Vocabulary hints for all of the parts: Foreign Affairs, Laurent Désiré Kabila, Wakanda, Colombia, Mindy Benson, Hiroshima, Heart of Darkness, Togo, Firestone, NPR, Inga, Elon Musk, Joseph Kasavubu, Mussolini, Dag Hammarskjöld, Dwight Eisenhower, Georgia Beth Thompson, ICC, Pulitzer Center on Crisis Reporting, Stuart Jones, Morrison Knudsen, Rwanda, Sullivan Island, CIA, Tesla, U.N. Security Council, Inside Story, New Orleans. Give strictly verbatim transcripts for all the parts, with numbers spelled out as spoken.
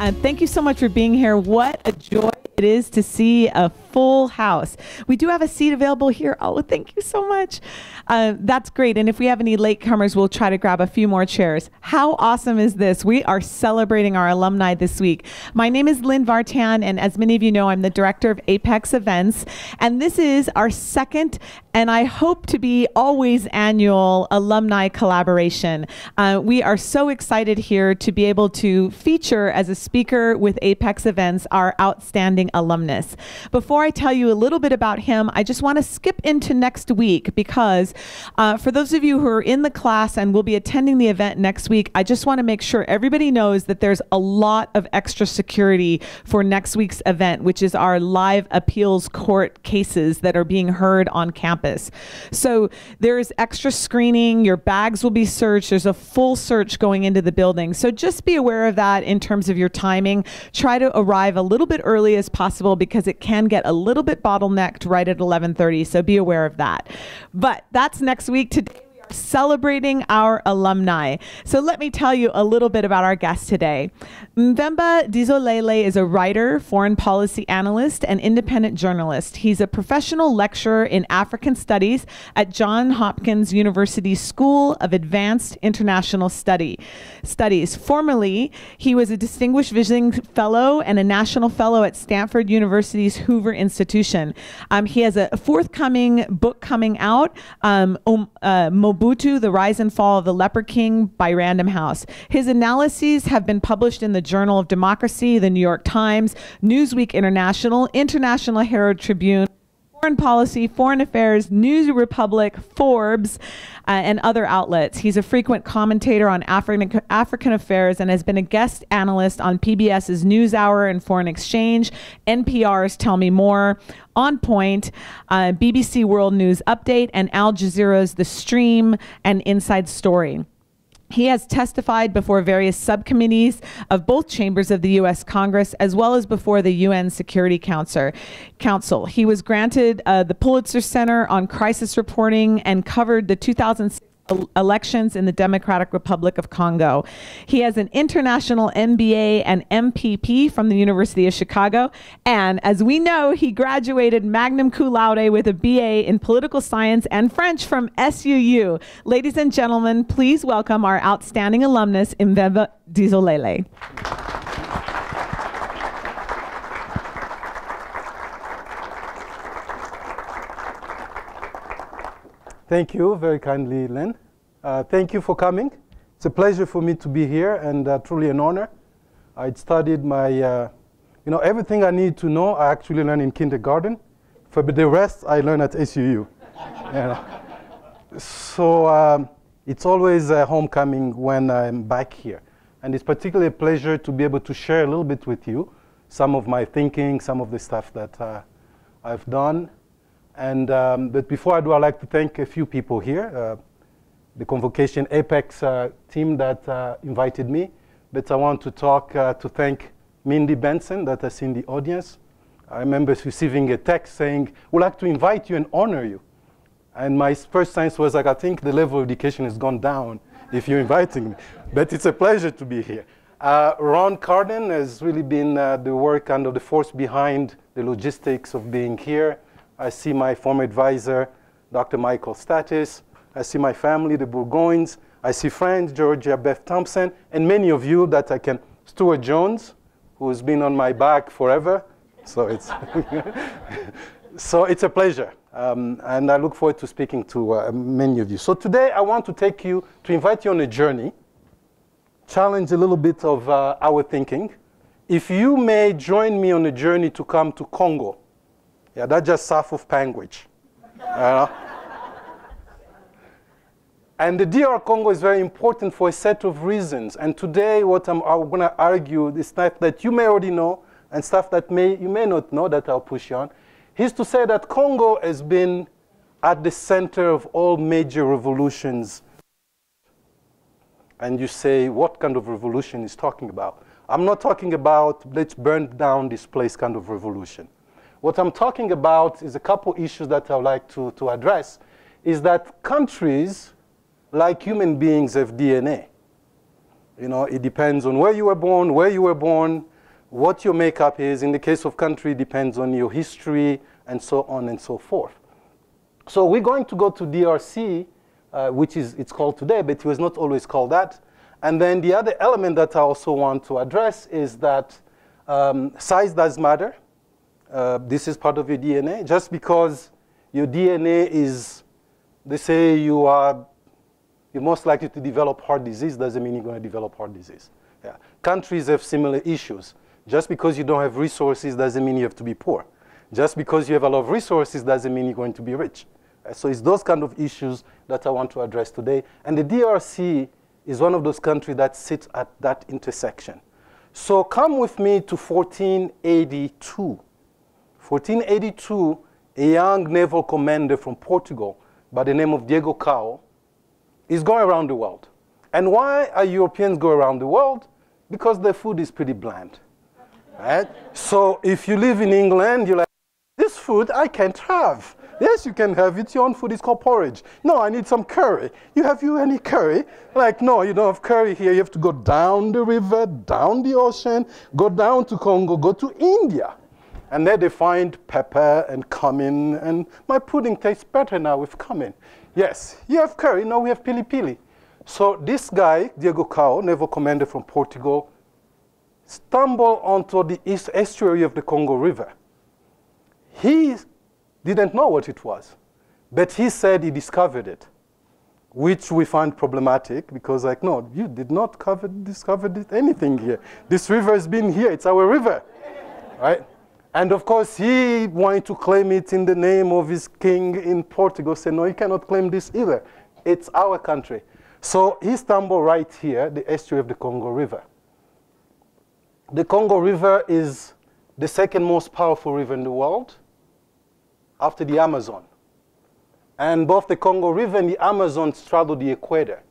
Uh, thank you so much for being here. What a joy it is to see a full house. We do have a seat available here. Oh, thank you so much. Uh, that's great. And if we have any latecomers, we'll try to grab a few more chairs. How awesome is this? We are celebrating our alumni this week. My name is Lynn Vartan, and as many of you know, I'm the director of Apex Events. And this is our second, and I hope to be always annual, alumni collaboration. Uh, we are so excited here to be able to feature as a speaker with Apex Events our outstanding alumnus. Before I tell you a little bit about him, I just want to skip into next week because uh, for those of you who are in the class and will be attending the event next week, I just want to make sure everybody knows that there's a lot of extra security for next week's event, which is our live appeals court cases that are being heard on campus. So there is extra screening, your bags will be searched, there's a full search going into the building. So just be aware of that in terms of your timing. Try to arrive a little bit early as possible because it can get a little bit bottlenecked right at eleven thirty, so be aware of that. But that's next week. Today we are celebrating our alumni. So let me tell you a little bit about our guest today. Mvemba Dizolele is a writer, foreign policy analyst, and independent journalist. He's a professional lecturer in African Studies at Johns Hopkins University School of Advanced International Study, Studies. Formerly, he was a distinguished visiting fellow and a national fellow at Stanford University's Hoover Institution. Um, he has a forthcoming book coming out, um, uh, Mobutu, The Rise and Fall of the Leper King by Random House. His analyses have been published in the Journal of Democracy, the New York Times, Newsweek International, International Herald Tribune, Foreign Policy, Foreign Affairs, News Republic, Forbes, uh, and other outlets. He's a frequent commentator on African, African affairs and has been a guest analyst on P B S's NewsHour and Foreign Exchange, N P R's Tell Me More, On Point, uh, B B C World News Update, and Al Jazeera's The Stream and Inside Story. He has testified before various subcommittees of both chambers of the U S Congress, as well as before the U N Security Council. He was granted uh, the Pulitzer Center on Crisis Reporting and covered the two thousand six elections in the Democratic Republic of Congo. He has an international M B A and M P P from the University of Chicago. And as we know, he graduated magna cum laude with a B A in political science and French from S U U. Ladies and gentlemen, please welcome our outstanding alumnus, Mvemba Dizolele. Thank you very kindly, Lynn. Uh, thank you for coming. It's a pleasure for me to be here and uh, truly an honor. I studied my, uh, you know, everything I need to know I actually learned in kindergarten. For the rest, I learned at S U U. Yeah. So um, it's always a homecoming when I'm back here. And it's particularly a pleasure to be able to share a little bit with you some of my thinking, some of the stuff that uh, I've done. And, um, but before I do, I'd like to thank a few people here, uh, the Convocation Apex uh, team that uh, invited me. But I want to talk uh, to thank Mindy Benson that is in the audience. I remember receiving a text saying, we'd like to invite you and honor you. And my first sense was like, I think the level of education has gone down if you're inviting me. But it's a pleasure to be here. Uh, Ron Carden has really been uh, the work and the force behind the logistics of being here. I see my former advisor, Doctor Michael Statis. I see my family, the Burgoynes. I see friends, Georgia Beth Thompson, and many of you that I can, Stuart Jones, who's been on my back forever. So it's, so it's a pleasure. Um, and I look forward to speaking to uh, many of you. So today I want to take you, to invite you on a journey, challenge a little bit of uh, our thinking. If you may join me on a journey to come to Congo. Yeah, that's just south of Panguitch. uh, and the D R Congo is very important for a set of reasons. And today what I'm, I'm going to argue is stuff that you may already know and stuff that may, you may not know that I'll push you on, is to say that Congo has been at the center of all major revolutions. And you say, what kind of revolution is talking about? I'm not talking about let's burn down this place kind of revolution. What I'm talking about is a couple issues that I would like to, to address, is that countries, like human beings, have D N A. You know, it depends on where you were born, where you were born, what your makeup is. In the case of country, it depends on your history, and so on and so forth. So we're going to go to D R C, uh, which is it's called today, but it was not always called that. And then the other element that I also want to address is that um, size does matter. Uh, this is part of your D N A. Just because your D N A is, they say you are, you're most likely to develop heart disease doesn't mean you're going to develop heart disease. Yeah. Countries have similar issues. Just because you don't have resources doesn't mean you have to be poor. Just because you have a lot of resources doesn't mean you're going to be rich. Uh, so it's those kind of issues that I want to address today. And the D R C is one of those countries that sits at that intersection. So come with me to fourteen eighty-two. fourteen eighty-two, a young naval commander from Portugal by the name of Diego Cão is going around the world. And why are Europeans going around the world? Because their food is pretty bland. Right? So if you live in England, you're like, this food I can't have. Yes, you can have it. Your own food is called porridge. No, I need some curry. You have you any curry? Like, no, you don't have curry here. You have to go down the river, down the ocean, go down to Congo, go to India. And there they find pepper and cumin. And my pudding tastes better now with cumin. Yes, you have curry. No, we have pili-pili. So this guy, Diego Cão, naval commander from Portugal, stumbled onto the east estuary of the Congo River. He didn't know what it was, but he said he discovered it, which we find problematic because, like, no, you did not cover, discover anything here. This river has been here. It's our river, right? And of course, he wanted to claim it in the name of his king in Portugal. Said, no, you cannot claim this either. It's our country. So he stumbled right here, the estuary of the Congo River. The Congo River is the second most powerful river in the world, after the Amazon. And both the Congo River and the Amazon straddle the equator.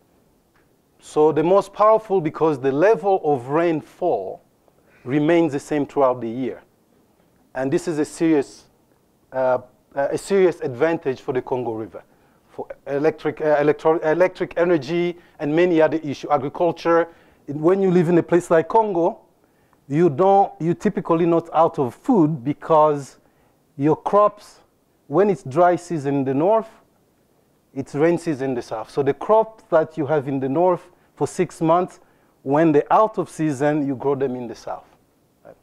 So the most powerful because the level of rainfall remains the same throughout the year. And this is a serious, uh, a serious advantage for the Congo River, for electric, uh, electro electric energy and many other issues, agriculture. When you live in a place like Congo, you don't, you're typically not out of food because your crops, when it's dry season in the north, it's rain season in the south. So the crops that you have in the north for six months, when they're out of season, you grow them in the south. Right.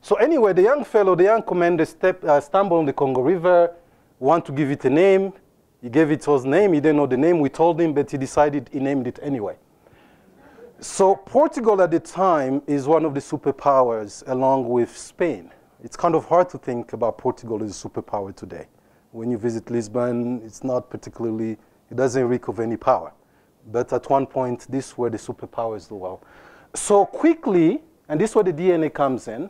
So anyway, the young fellow, the young commander step, uh, stumbled on the Congo River, wanted to give it a name. He gave it his name. He didn't know the name. We told him, but he decided he named it anyway. So Portugal at the time is one of the superpowers along with Spain. It's kind of hard to think about Portugal as a superpower today. When you visit Lisbon, it's not particularly, it doesn't reek of any power. But at one point, these were the superpowers of the world. So quickly, and this is where the D N A comes in,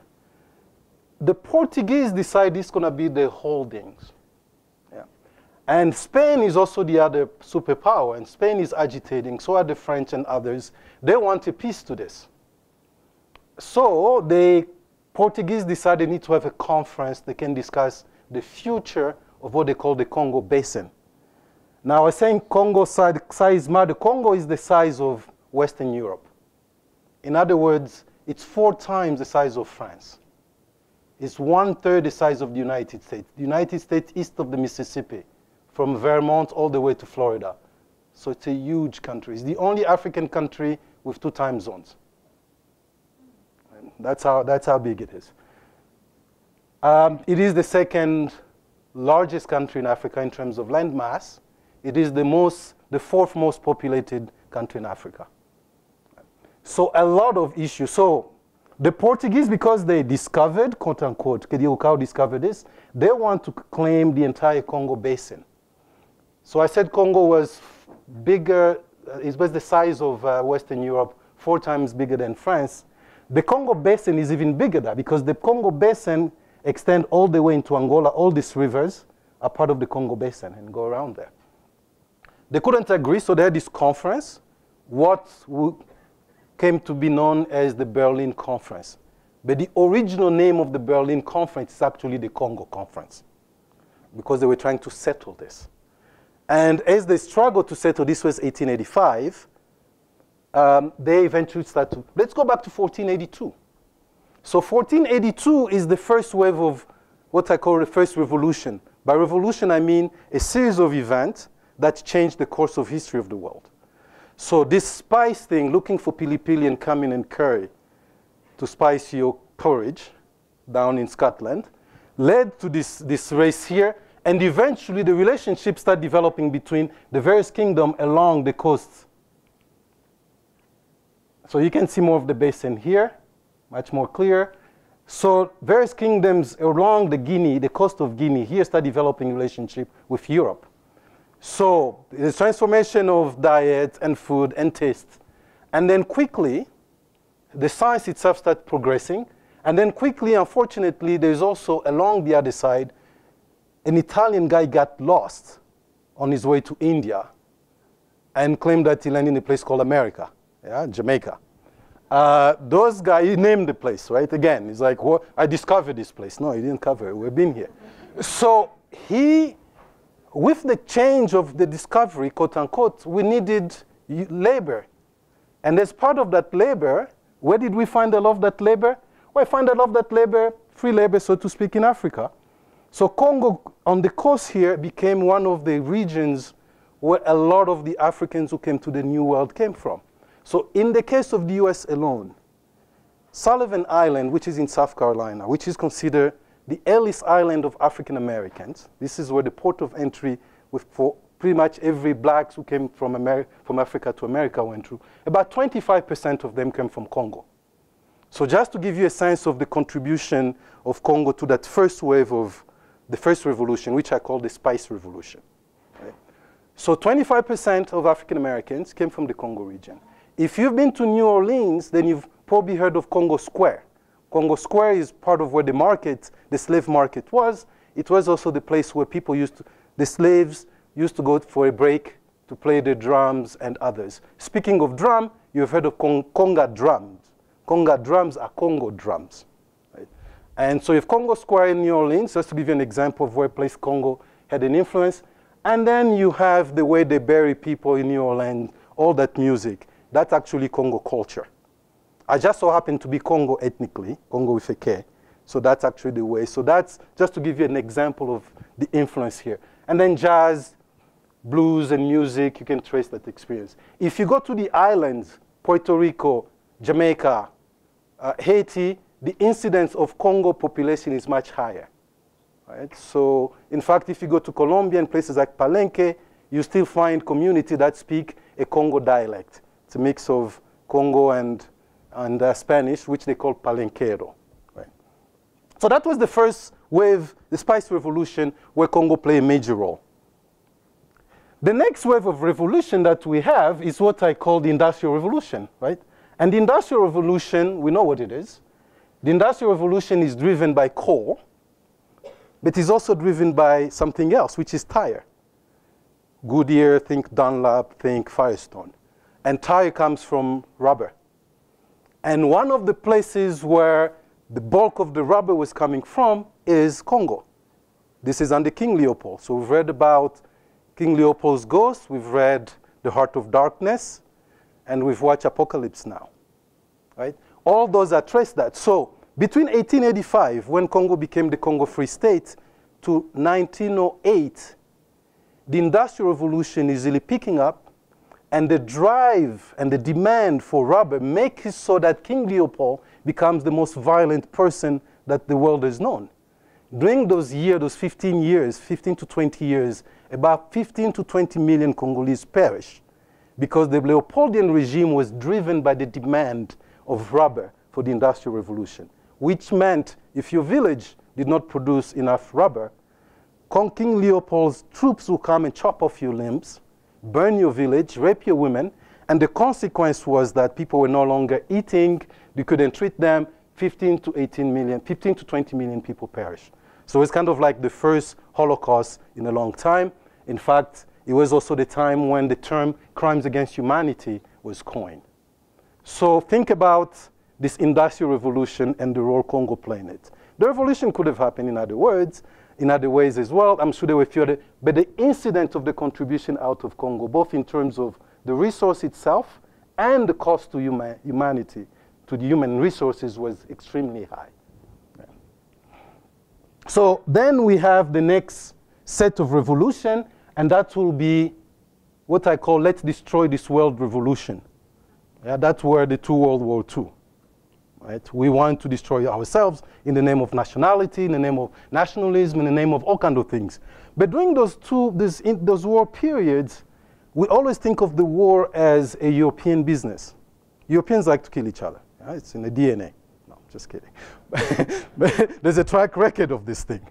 the Portuguese decide this is going to be their holdings. Yeah. And Spain is also the other superpower, and Spain is agitating, so are the French and others. They want a peace to this. So the Portuguese decided they need to have a conference that can discuss the future of what they call the Congo Basin. Now, I was saying Congo size, size matter. Congo is the size of Western Europe. In other words, it's four times the size of France. It's one-third the size of the United States. The United States east of the Mississippi, from Vermont all the way to Florida. So it's a huge country. It's the only African country with two time zones. And that's how, that's how big it is. Um, it is the second largest country in Africa in terms of land mass. It is the, most, the fourth most populated country in Africa. So a lot of issues. So the Portuguese, because they discovered, quote unquote, Diego Cão discovered this, they want to claim the entire Congo Basin. So I said Congo was bigger, it was the size of uh, Western Europe, four times bigger than France. The Congo Basin is even bigger than that because the Congo Basin extends all the way into Angola. All these rivers are part of the Congo Basin and go around there. They couldn't agree, so they had this conference, what came to be known as the Berlin Conference. But the original name of the Berlin Conference is actually the Congo Conference because they were trying to settle this. And as they struggled to settle, this was eighteen eighty-five, um, they eventually start to, let's go back to fourteen eighty-two. So fourteen eighty-two is the first wave of what I call the first revolution. By revolution, I mean a series of events that changed the course of history of the world. So this spice thing, looking for pili-pili and cumin and curry to spice your porridge down in Scotland, led to this, this race here. And eventually, the relationship started developing between the various kingdoms along the coasts. So you can see more of the basin here, much more clear. So various kingdoms along the Guinea, the coast of Guinea, here started developing relationship with Europe. So the transformation of diet and food and taste. And then quickly, the science itself started progressing. And then quickly, unfortunately, there's also along the other side, an Italian guy got lost on his way to India and claimed that he landed in a place called America, yeah, Jamaica. Uh, those guys, he named the place, right? Again, he's like, well, I discovered this place. No, he didn't cover it. We've been here. So he, with the change of the discovery, quote unquote, we needed labor. And as part of that labor, where did we find a lot of that labor? Well, I find a lot of that labor, free labor, so to speak, in Africa. So Congo on the coast here became one of the regions where a lot of the Africans who came to the New World came from. So in the case of the U S alone, Sullivan Island, which is in South Carolina, which is considered the Ellis Island of African Americans. This is where the port of entry with for pretty much every blacks who came from, Ameri from Africa to America went through. About twenty-five percent of them came from Congo. So just to give you a sense of the contribution of Congo to that first wave of the first revolution, which I call the Spice Revolution. Right? So twenty-five percent of African Americans came from the Congo region. If you've been to New Orleans, then you've probably heard of Congo Square. Congo Square is part of where the market, the slave market was. It was also the place where people used to, the slaves used to go for a break to play the drums and others. Speaking of drum, you've heard of Cong Conga drums. Conga drums are Congo drums. And so you have Congo Square in New Orleans, just to give you an example of where place Congo had an influence. And then you have the way they bury people in New Orleans, all that music. That's actually Congo culture. I just so happen to be Congo ethnically, Congo with a K. So that's actually the way. So that's just to give you an example of the influence here. And then jazz, blues, and music, you can trace that experience. If you go to the islands, Puerto Rico, Jamaica, uh, Haiti, the incidence of Congo population is much higher, right? So in fact, if you go to Colombia and places like Palenque, you still find community that speak a Congo dialect. It's a mix of Congo and, and uh, Spanish, which they call Palenquero, right? So that was the first wave, the Spice Revolution, where Congo played a major role. The next wave of revolution that we have is what I call the Industrial Revolution, right? And the Industrial Revolution, we know what it is. The Industrial Revolution is driven by coal, but is also driven by something else, which is tire. Goodyear, think Dunlop, think Firestone. And tire comes from rubber. And one of the places where the bulk of the rubber was coming from is Congo. This is under King Leopold. So we've read about King Leopold's Ghost, we've read The Heart of Darkness, and we've watched Apocalypse Now, right? All those are traced that. So between eighteen eighty-five, when Congo became the Congo Free State, to nineteen oh eight, the Industrial Revolution is really picking up, and the drive and the demand for rubber make it so that King Leopold becomes the most violent person that the world has known. During those years, those fifteen years, fifteen to twenty years, about fifteen to twenty million Congolese perished because the Leopoldian regime was driven by the demand of rubber for the Industrial Revolution, which meant if your village did not produce enough rubber, King Leopold's troops will come and chop off your limbs, burn your village, rape your women, and the consequence was that people were no longer eating, you couldn't treat them, fifteen to eighteen million, fifteen to twenty million people perished. So it's kind of like the first Holocaust in a long time. In fact, it was also the time when the term crimes against humanity was coined. So think about this Industrial Revolution and the role Congo played in it. The revolution could have happened in other words, in other ways as well. I'm sure there were a few other, but the incident of the contribution out of Congo, both in terms of the resource itself and the cost to human, humanity, to the human resources, was extremely high. Yeah. So then we have the next set of revolution, and that will be what I call let's destroy this world revolution. Yeah, that's where the two World War Two. Right? We want to destroy ourselves in the name of nationality, in the name of nationalism, in the name of all kinds of things. But during those two, this, in those war periods, we always think of the war as a European business. Europeans like to kill each other. Right? It's in the D N A. No, just kidding. There's a track record of this thing.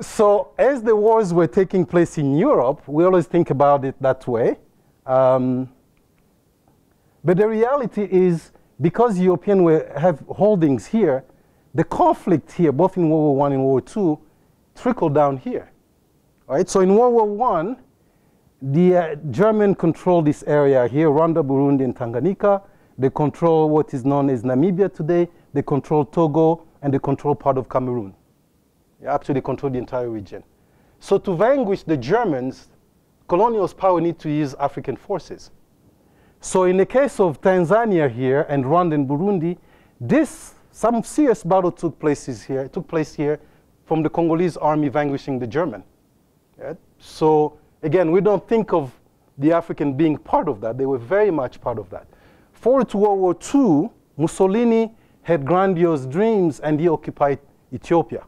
So as the wars were taking place in Europe, we always think about it that way. Um, but the reality is, because Europeans were, have holdings here, the conflict here, both in World War One and World War Two, trickled down here. All right? So in World War One, the uh, German controlled this area here, Rwanda, Burundi, and Tanganyika. They control what is known as Namibia today. They control Togo, and they control part of Cameroon. They actually control the entire region. So to vanquish the Germans, colonial power need to use African forces. So in the case of Tanzania here and Rwanda and Burundi, this some serious battle took places here. Took place here from the Congolese army vanquishing the German. Right? So again, we don't think of the African being part of that. They were very much part of that. Forward to World War Two, Mussolini had grandiose dreams, and he occupied Ethiopia.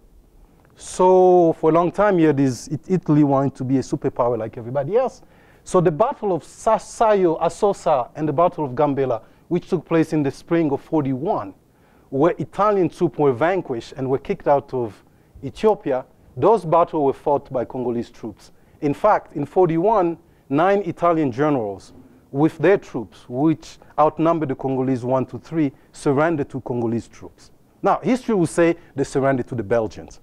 So for a long time here, this Italy wanted to be a superpower like everybody else. So the Battle of Sayo, Asosa, and the Battle of Gambela, which took place in the spring of forty-one, where Italian troops were vanquished and were kicked out of Ethiopia, those battles were fought by Congolese troops. In fact, in forty-one, nine Italian generals with their troops, which outnumbered the Congolese one to three, surrendered to Congolese troops. Now, history will say they surrendered to the Belgians,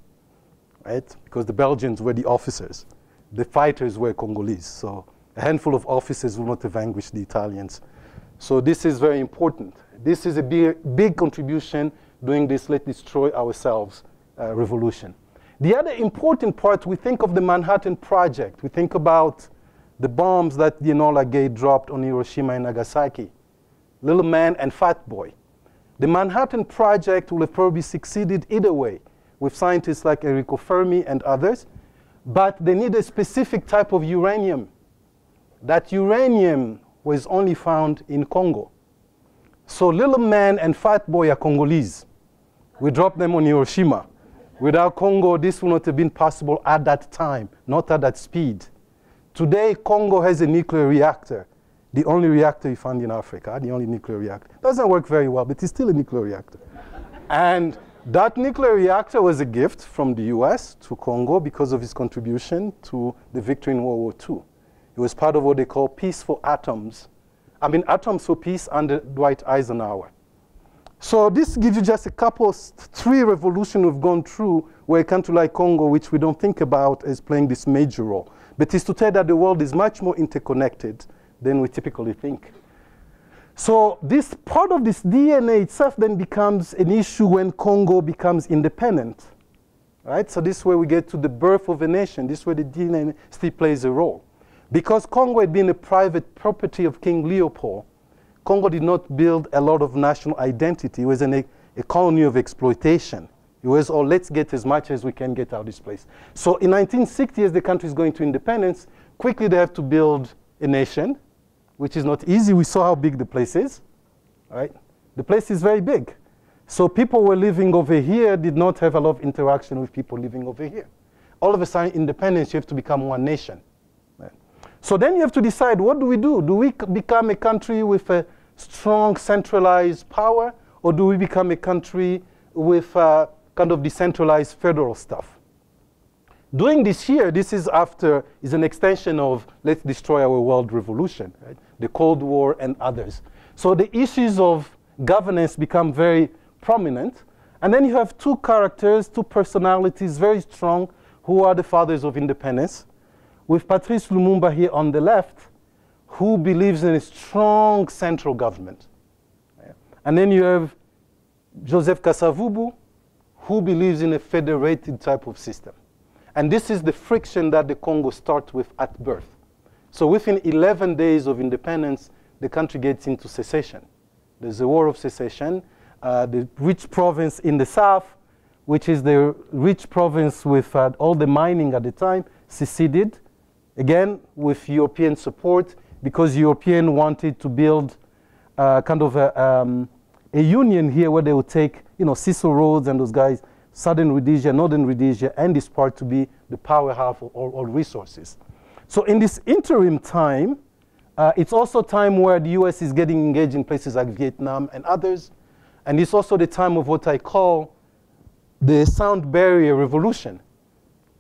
right? Because the Belgians were the officers. The fighters were Congolese. So a handful of officers will not vanquish the Italians. So this is very important. This is a big, big contribution doing this let's destroy ourselves uh, revolution. The other important part, we think of the Manhattan Project. We think about the bombs that the Enola Gay dropped on Hiroshima and Nagasaki, Little Man and Fat Boy. The Manhattan Project will have probably succeeded either way with scientists like Enrico Fermi and others, but they need a specific type of uranium. That uranium was only found in Congo. So Little Man and Fat Boy are Congolese. We dropped them on Hiroshima. Without Congo, this would not have been possible at that time, not at that speed. Today, Congo has a nuclear reactor, the only reactor you found in Africa, the only nuclear reactor. Doesn't work very well, but it's still a nuclear reactor. And that nuclear reactor was a gift from the U S to Congo because of his contribution to the victory in World War Two. It was part of what they call peace for atoms. I mean, atoms for peace under Dwight Eisenhower. So this gives you just a couple, three revolutions we've gone through where a country like Congo, which we don't think about as playing this major role. But it's to tell that the world is much more interconnected than we typically think. So this part of this D N A itself then becomes an issue when Congo becomes independent. Right? So this is where we get to the birth of a nation. This is where the D N A still plays a role. Because Congo had been a private property of King Leopold, Congo did not build a lot of national identity. It was an, a, a colony of exploitation. It was, oh, let's get as much as we can get out of this place. So in nineteen sixty, as the country is going to independence, quickly they have to build a nation, which is not easy. We saw how big the place is. Right? The place is very big. So people who were living over here did not have a lot of interaction with people living over here. All of a sudden, independence, you have to become one nation. So then you have to decide, what do we do? Do we become a country with a strong centralized power, or do we become a country with uh, kind of decentralized federal stuff? Doing this here, this is after, is an extension of let's destroy our world revolution, right? The Cold War and others. So the issues of governance become very prominent. And then you have two characters, two personalities, very strong, who are the fathers of independence, with Patrice Lumumba here on the left, who believes in a strong central government. Yeah. And then you have Joseph Kasavubu, who believes in a federated type of system. And this is the friction that the Congo starts with at birth. So within eleven days of independence, the country gets into secession. There's a war of secession. Uh, the rich province in the south, which is the rich province with uh, all the mining at the time, seceded, again, with European support, because Europeans wanted to build uh, kind of a, um, a union here where they would take, you know, Cecil Rhodes and those guys, Southern Rhodesia, Northern Rhodesia, and this part to be the powerhouse of all, all resources. So in this interim time, uh, it's also time where the U S is getting engaged in places like Vietnam and others. And it's also the time of what I call the sound barrier revolution.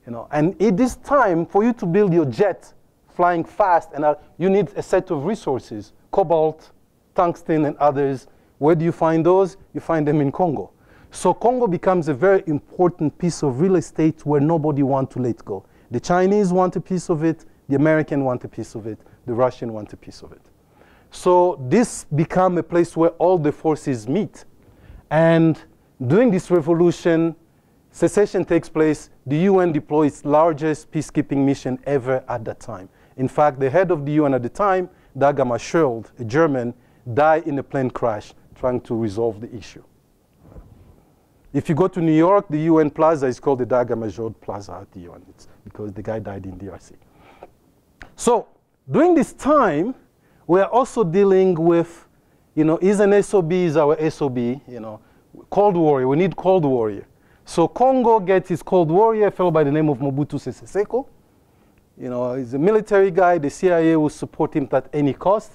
You know, and it is time for you to build your jet flying fast, and uh, you need a set of resources, cobalt, tungsten, and others. Where do you find those? You find them in Congo. So Congo becomes a very important piece of real estate where nobody wants to let go. The Chinese want a piece of it, the American want a piece of it, the Russian want a piece of it. So this become a place where all the forces meet. And during this revolution, secession takes place. The U N deploys its largest peacekeeping mission ever at that time. In fact, the head of the U N at the time, Dag Hammarskjöld, a German, died in a plane crash trying to resolve the issue. If you go to New York, the U N Plaza is called the Dag Hammarskjöld Plaza at the U N. It's because the guy died in D R C. So during this time, we are also dealing with, you know, is an S O B, is our S O B, you know, Cold Warrior. We need Cold Warrior. So Congo gets his Cold Warrior, a fellow by the name of Mobutu Sese Seko. You know, he's a military guy. The C I A will support him at any cost.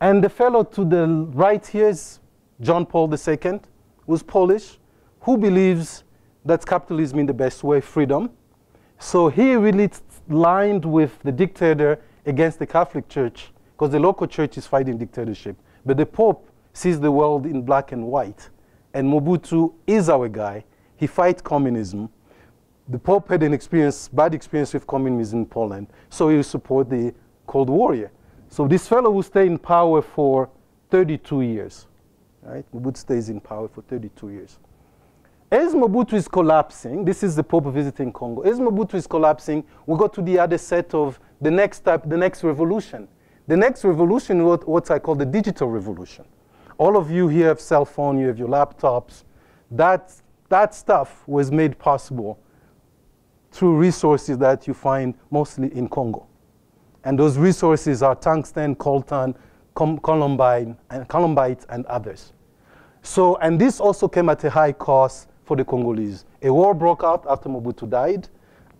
And the fellow to the right here is John Paul the Second, who's Polish, who believes that capitalism is the best way, freedom. So he really lined with the dictator against the Catholic Church, because the local church is fighting dictatorship. But the Pope sees the world in black and white. And Mobutu is our guy. He fights communism. The Pope had an experience, bad experience with communism in Poland, so he support the Cold Warrior. So this fellow will stay in power for thirty-two years. Right? Mobutu stays in power for thirty-two years. As Mobutu is collapsing, this is the Pope visiting Congo. As Mobutu is collapsing, we go to the other set of the next type, the next revolution. The next revolution, what, what I call the digital revolution. All of you here have cell phone, you have your laptops. That, that stuff was made possible through resources that you find mostly in Congo. And those resources are tungsten, coltan, columbine, and columbite, and others. So, and this also came at a high cost for the Congolese. A war broke out after Mobutu died,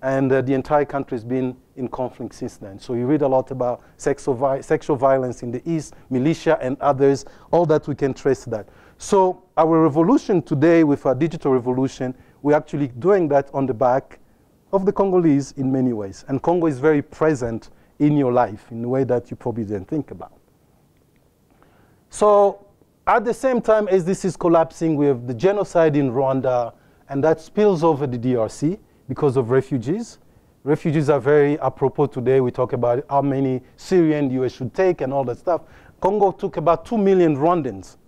and uh, the entire country has been in conflict since then. So you read a lot about sexual, vi sexual violence in the East, militia and others, all that we can trace that. So our revolution today with our digital revolution, we're actually doing that on the back of the Congolese in many ways. And Congo is very present in your life in a way that you probably didn't think about. So at the same time as this is collapsing, we have the genocide in Rwanda, and that spills over the D R C because of refugees. Refugees are very apropos today. We talk about how many Syrians the U S should take and all that stuff. Congo took about two million Rwandans.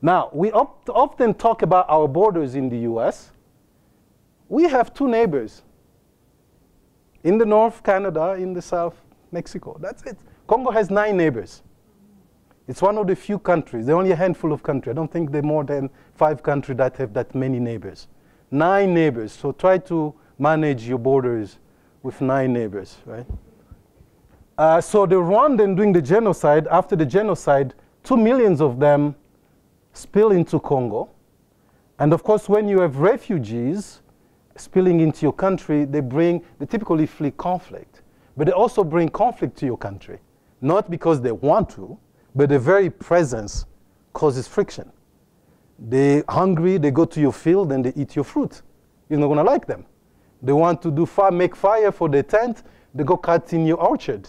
Now, we opt often talk about our borders in the U S. We have two neighbors. In the north, Canada. In the south, Mexico. That's it. Congo has nine neighbors. It's one of the few countries, there are only a handful of countries. I don't think there are more than five countries that have that many neighbors. Nine neighbors, so try to manage your borders with nine neighbors, right? Uh, so the Rwandan doing the genocide, after the genocide, two millions of them spill into Congo. And of course, when you have refugees spilling into your country, they bring, they typically flee conflict. But they also bring conflict to your country, not because they want to, but the very presence causes friction. They're hungry, they go to your field and they eat your fruit. You're not gonna like them. They want to do fire, make fire for their tent, they go cut in your orchard.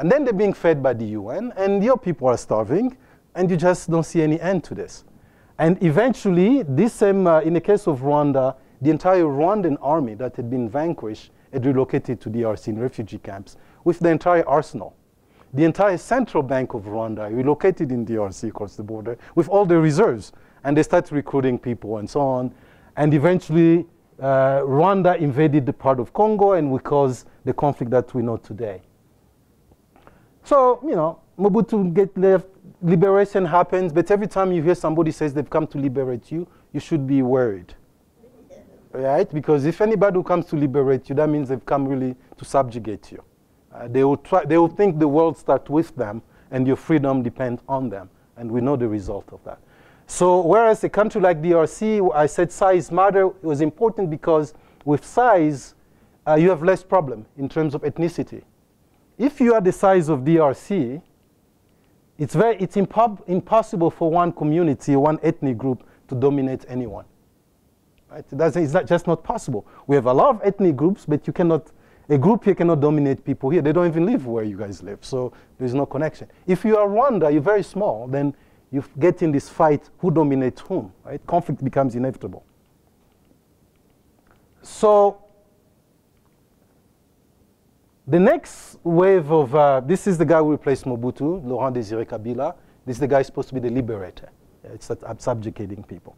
And then they're being fed by the U N and your people are starving and you just don't see any end to this. And eventually, this same, uh, in the case of Rwanda, the entire Rwandan army that had been vanquished had relocated to D R C in refugee camps with the entire arsenal. The entire central bank of Rwanda relocated in D R C across the border with all the reserves. And they started recruiting people and so on. And eventually, uh, Rwanda invaded the part of Congo and we caused the conflict that we know today. So, you know, Mobutu get left, liberation happens, but every time you hear somebody says they've come to liberate you, you should be worried, right? Because if anybody who comes to liberate you, that means they've come really to subjugate you. Uh, they will try, they will think the world starts with them and your freedom depends on them, and we know the result of that. So whereas a country like D R C, I said size matter, it was important because with size, uh, you have less problem in terms of ethnicity. If you are the size of D R C, it's, very, it's impo impossible for one community, one ethnic group to dominate anyone. Right? That's, it's not, just not possible. We have a lot of ethnic groups, but you cannot, a group here cannot dominate people here. They don't even live where you guys live, so there's no connection. If you are Rwanda, you're very small, then you get in this fight, who dominates whom, right? Conflict becomes inevitable. So the next wave of, uh, this is the guy who replaced Mobutu, Laurent Désiré Kabila. This is the guy supposed to be the liberator. It's subjugating people.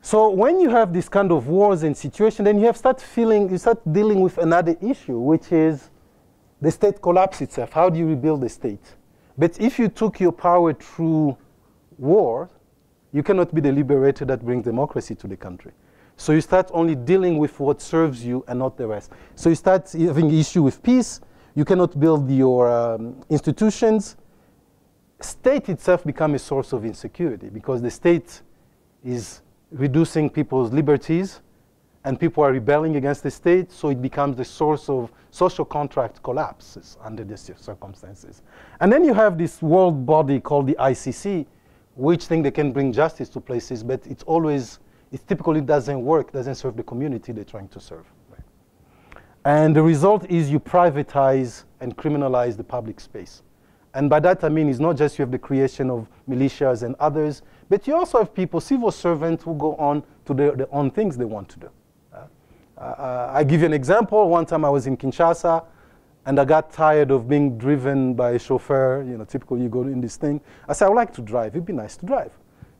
So when you have this kind of wars and situation, then you have start feeling, you start dealing with another issue, which is the state collapse itself. How do you rebuild the state? But if you took your power through war, you cannot be the liberator that brings democracy to the country. So you start only dealing with what serves you and not the rest. So you start having issue with peace. You cannot build your um, institutions. State itself becomes a source of insecurity because the state is reducing people's liberties, and people are rebelling against the state, so it becomes the source of social contract collapses under these circumstances. And then you have this world body called the I C C, which think they can bring justice to places, but it's always, it typically doesn't work, doesn't serve the community they're trying to serve. Right. And the result is you privatize and criminalize the public space. And by that I mean it's not just you have the creation of militias and others, but you also have people, civil servants, who go on to their, their own things they want to do. Uh, uh, I give you an example. One time I was in Kinshasa, and I got tired of being driven by a chauffeur. You know, typically you go in this thing. I said, I would like to drive. It'd be nice to drive.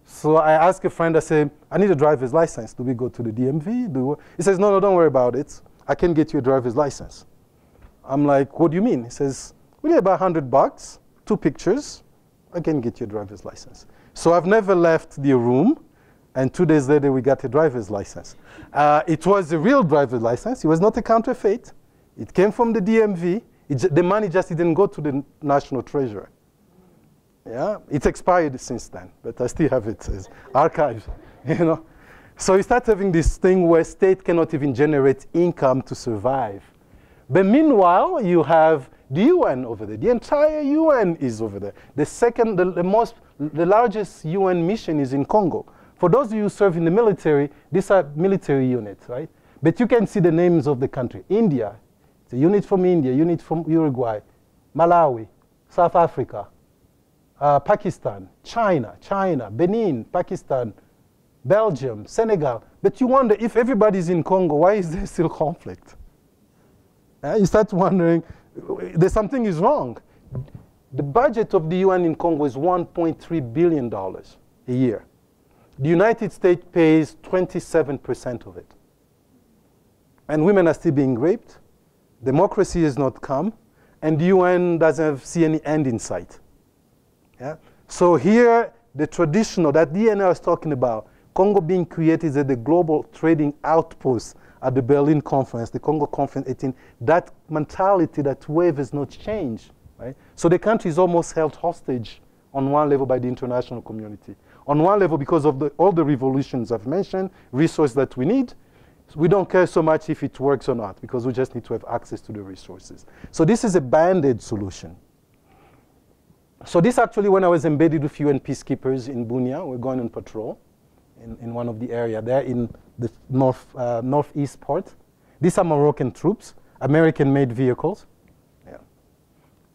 So I asked a friend, I said, I need a driver's license. Do we go to the D M V? Do he says, no, no, don't worry about it. I can get you a driver's license. I'm like, what do you mean? He says, we need about a hundred bucks. Two pictures, I can get your driver's license. So I've never left the room, and two days later we got a driver's license. Uh, it was a real driver's license, it was not a counterfeit, it came from the D M V, it the money just didn't go to the national treasury. Yeah, it's expired since then, but I still have it as archives, you know. So you start having this thing where state cannot even generate income to survive. But meanwhile, you have the U N over there. The entire U N is over there. The second, the, the most, the largest U N mission is in Congo. For those of you who serve in the military, these are military units, right? But you can see the names of the country. India, it's a unit from India, unit from Uruguay, Malawi, South Africa, uh, Pakistan, China, China, Benin, Pakistan, Belgium, Senegal. But you wonder, if everybody's in Congo, why is there still conflict? Uh, you start wondering, there's something is wrong. The budget of the U N in Congo is one point three billion dollars a year. The United States pays twenty-seven percent of it. And women are still being raped. Democracy has not come. And the U N doesn't have, see any end in sight. Yeah? So here, the traditional, that D N A is talking about, Congo being created as the global trading outpost at the Berlin Conference, the Congo Conference eighteen, that mentality, that wave has not changed, right? So the country is almost held hostage on one level by the international community. On one level because of the, all the revolutions I've mentioned, resource that we need, we don't care so much if it works or not because we just need to have access to the resources. So this is a band-aid solution. So this actually when I was embedded with U N peacekeepers in Bunia, we're going on patrol in, in one of the area there in the north, uh, northeast part. These are Moroccan troops, American-made vehicles, yeah,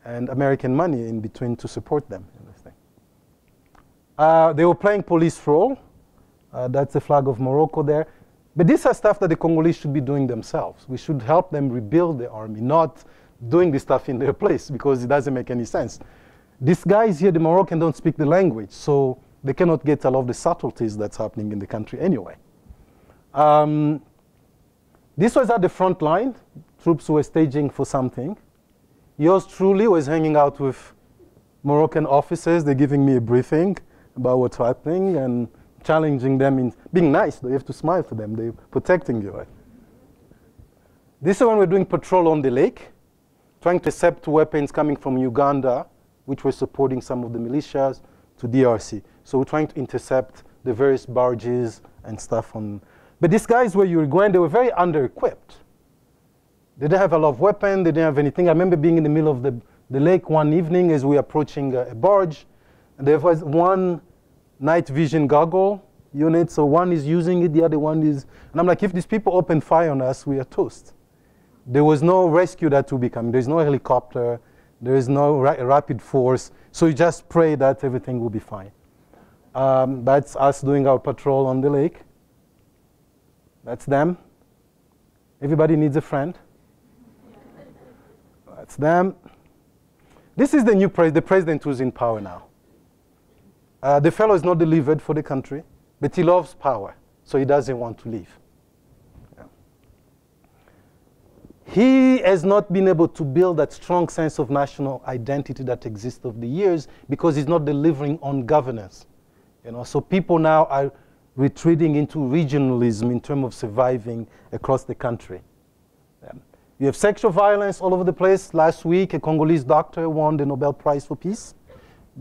and American money in between to support them in this thing. Uh, they were playing police role. Uh, that's the flag of Morocco there. But these are stuff that the Congolese should be doing themselves. We should help them rebuild the army, not doing this stuff in their place because it doesn't make any sense. These guys here, the Moroccan, don't speak the language, so they cannot get a lot of the subtleties that's happening in the country anyway. Um, this was at the front line. Troops were staging for something. Yours truly was hanging out with Moroccan officers. They're giving me a briefing about what's happening and challenging them in being nice. They have to smile to them. They're protecting you, right? This is when we're doing patrol on the lake, trying to intercept weapons coming from Uganda, which were supporting some of the militias, to D R C. So we're trying to intercept the various barges and stuff on. But these guys were Uruguayan. They were very under-equipped. They didn't have a lot of weapons. They didn't have anything. I remember being in the middle of the, the lake one evening as we were approaching a, a barge. And there was one night vision goggle unit. So one is using it, the other one is. And I'm like, if these people open fire on us, we are toast. There was no rescue that would be coming. There's no helicopter. There is no ra rapid force. So you just pray that everything will be fine. Um, that's us doing our patrol on the lake. That's them. Everybody needs a friend. That's them. This is the new president, the president who's in power now. Uh, the fellow is not delivered for the country, but he loves power, so he doesn't want to leave. Yeah. He has not been able to build that strong sense of national identity that exists over the years because he's not delivering on governance. You know, so people now are retreating into regionalism in terms of surviving across the country. Yeah. You have sexual violence all over the place. Last week, a Congolese doctor won the Nobel Prize for Peace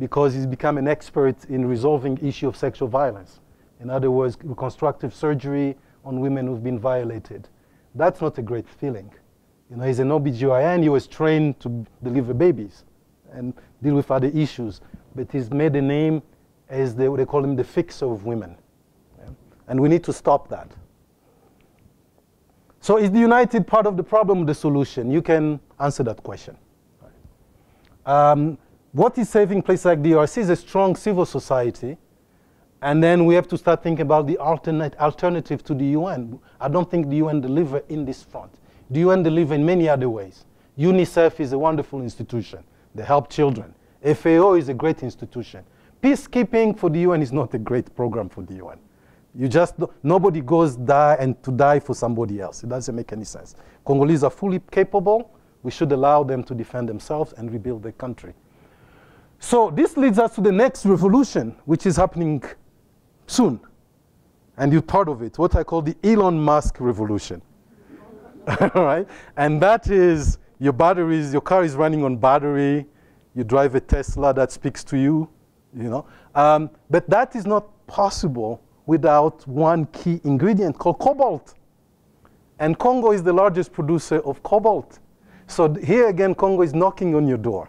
because he's become an expert in resolving the issue of sexual violence. In other words, reconstructive surgery on women who've been violated. That's not a great feeling. You know, he's an O B G Y N. He was trained to deliver babies and deal with other issues. But he's made a name as they, they call him the fixer of women. Yeah. And we need to stop that. So is the united part of the problem or the solution? You can answer that question. Um, What is saving places like D R C is a strong civil society, and then we have to start thinking about the alternate alternative to the U N. I don't think the U N delivers in this front. The U N delivers in many other ways. UNICEF is a wonderful institution. They help children. F A O is a great institution. Peacekeeping for the U N is not a great program for the U N. You just nobody goes die and to die for somebody else. It doesn't make any sense. Congolese are fully capable. We should allow them to defend themselves and rebuild their country. So this leads us to the next revolution, which is happening soon. And you're part of it, what I call the Elon Musk revolution. All right? And that is your batteries, your car is running on battery. You drive a Tesla that speaks to you. You know? Um, but that is not possible without one key ingredient called cobalt. And Congo is the largest producer of cobalt. So here again, Congo is knocking on your door.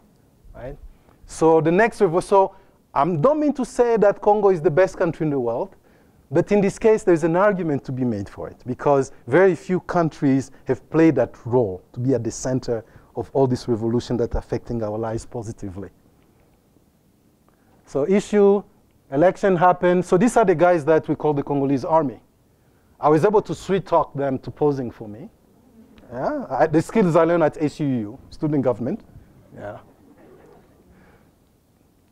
Right? So the next river, so I don't mean to say that Congo is the best country in the world, but in this case, there's an argument to be made for it because very few countries have played that role to be at the center of all this revolution that's affecting our lives positively. So issue, election happened. So these are the guys that we call the Congolese army. I was able to sweet talk them to posing for me. Yeah, I, the skills I learned at S U U, student government. Yeah.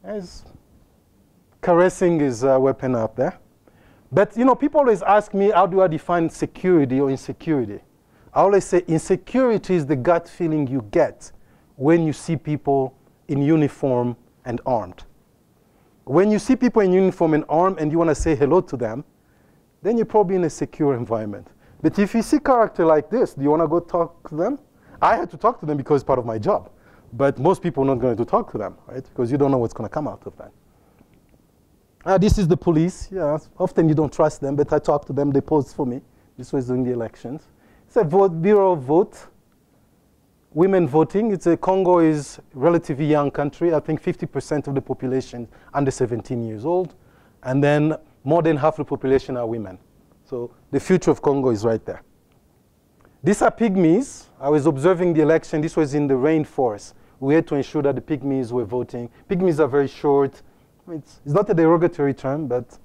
As caressing is a weapon out there. But you know, people always ask me, how do I define security or insecurity? I always say insecurity is the gut feeling you get when you see people in uniform and armed. When you see people in uniform and armed and you want to say hello to them, then you're probably in a secure environment. But if you see character like this, do you want to go talk to them? I had to talk to them because it's part of my job. But most people are not going to talk to them, right? Because you don't know what's going to come out of that. Ah, this is the police. Yeah, often you don't trust them, but I talk to them. They posed for me. This was during the elections. It's a vote, bureau of vote, women voting. It's a Congo is a relatively young country. I think fifty percent of the population under seventeen years old. And then more than half the population are women. So the future of Congo is right there. These are pygmies. I was observing the election. This was in the rainforest. We had to ensure that the pygmies were voting. Pygmies are very short. It's, it's not a derogatory term, but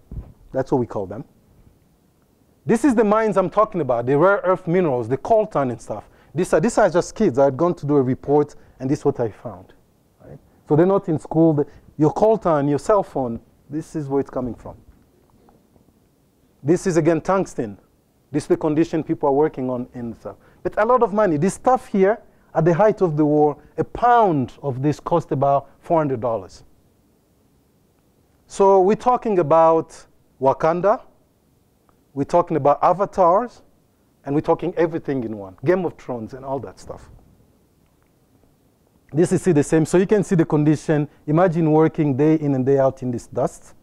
that's what we call them. This is the mines I'm talking about, the rare earth minerals, the coltan and stuff. These are, these are just kids. I had gone to do a report, and this is what I found. Right? So they're not in school. The, your coltan, your cell phone, this is where it's coming from. This is, again, tungsten. This is the condition people are working on in stuff. But a lot of money. This stuff here, At the height of the war, a pound of this cost about four hundred dollars. So we're talking about Wakanda, we're talking about avatars, and we're talking everything in one, Game of Thrones and all that stuff. This is the same, so you can see the condition. Imagine working day in and day out in this dust.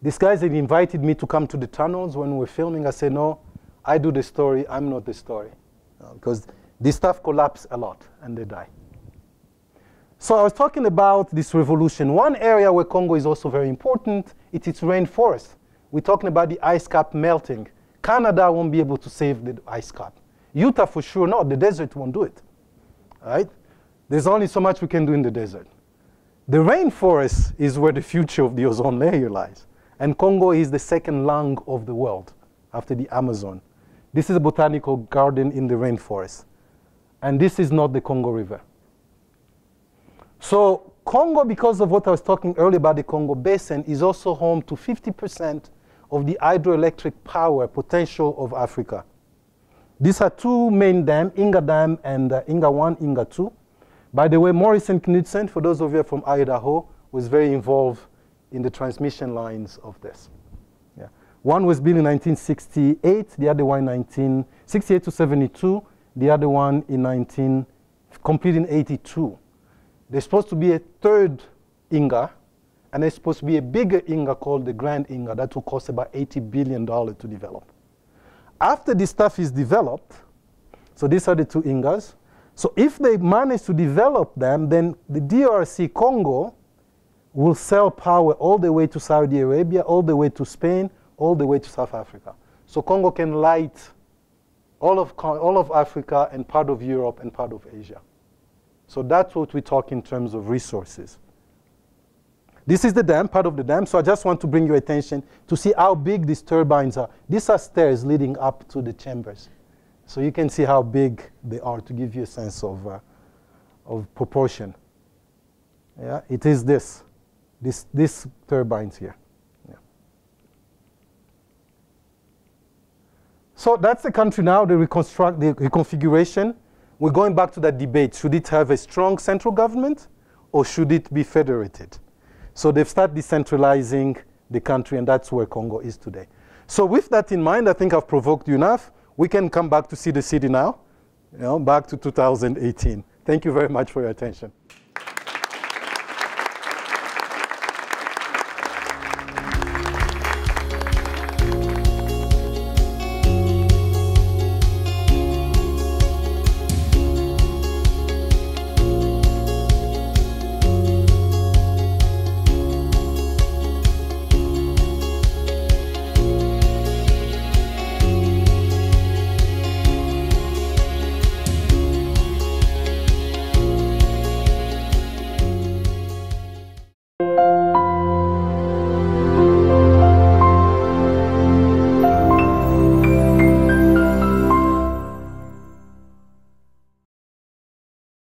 These guys had invited me to come to the tunnels when we were filming. I said, no, I do the story, I'm not the story. Because this stuff collapses a lot and they die. So I was talking about this revolution. One area where Congo is also very important, it's its rainforest. We're talking about the ice cap melting. Canada won't be able to save the ice cap. Utah for sure not, the desert won't do it. All right? There's only so much we can do in the desert. The rainforest is where the future of the ozone layer lies. And Congo is the second lung of the world after the Amazon. This is a botanical garden in the rainforest. And this is not the Congo River. So Congo, because of what I was talking earlier about the Congo Basin, is also home to fifty percent of the hydroelectric power potential of Africa. These are two main dams, Inga Dam and uh, Inga one, Inga two. By the way, Morrison Knudsen, for those of you from Idaho, was very involved in the transmission lines of this. One was built in nineteen sixty-eight, the other one in nineteen sixty-eight to seventy-two, the other one in nineteen, complete in eighty-two. There's supposed to be a third Inga, and there's supposed to be a bigger Inga called the Grand Inga. That will cost about eighty billion dollars to develop. After this stuff is developed, so these are the two Ingas. So if they manage to develop them, then the D R C Congo will sell power all the way to Saudi Arabia, all the way to Spain, all the way to South Africa. So Congo can light all of, all of Africa and part of Europe and part of Asia. So that's what we talk in terms of resources. This is the dam, part of the dam. So I just want to bring your attention to see how big these turbines are. These are stairs leading up to the chambers. So you can see how big they are to give you a sense of, uh, of proportion. Yeah, it is this, this, this turbines here. So that's the country now, the, reconstruct, the reconfiguration. We're going back to that debate. Should it have a strong central government or should it be federated? So they've started decentralizing the country, and that's where Congo is today. So with that in mind, I think I've provoked you enough. We can come back to see the city now, you know, back to two thousand eighteen. Thank you very much for your attention.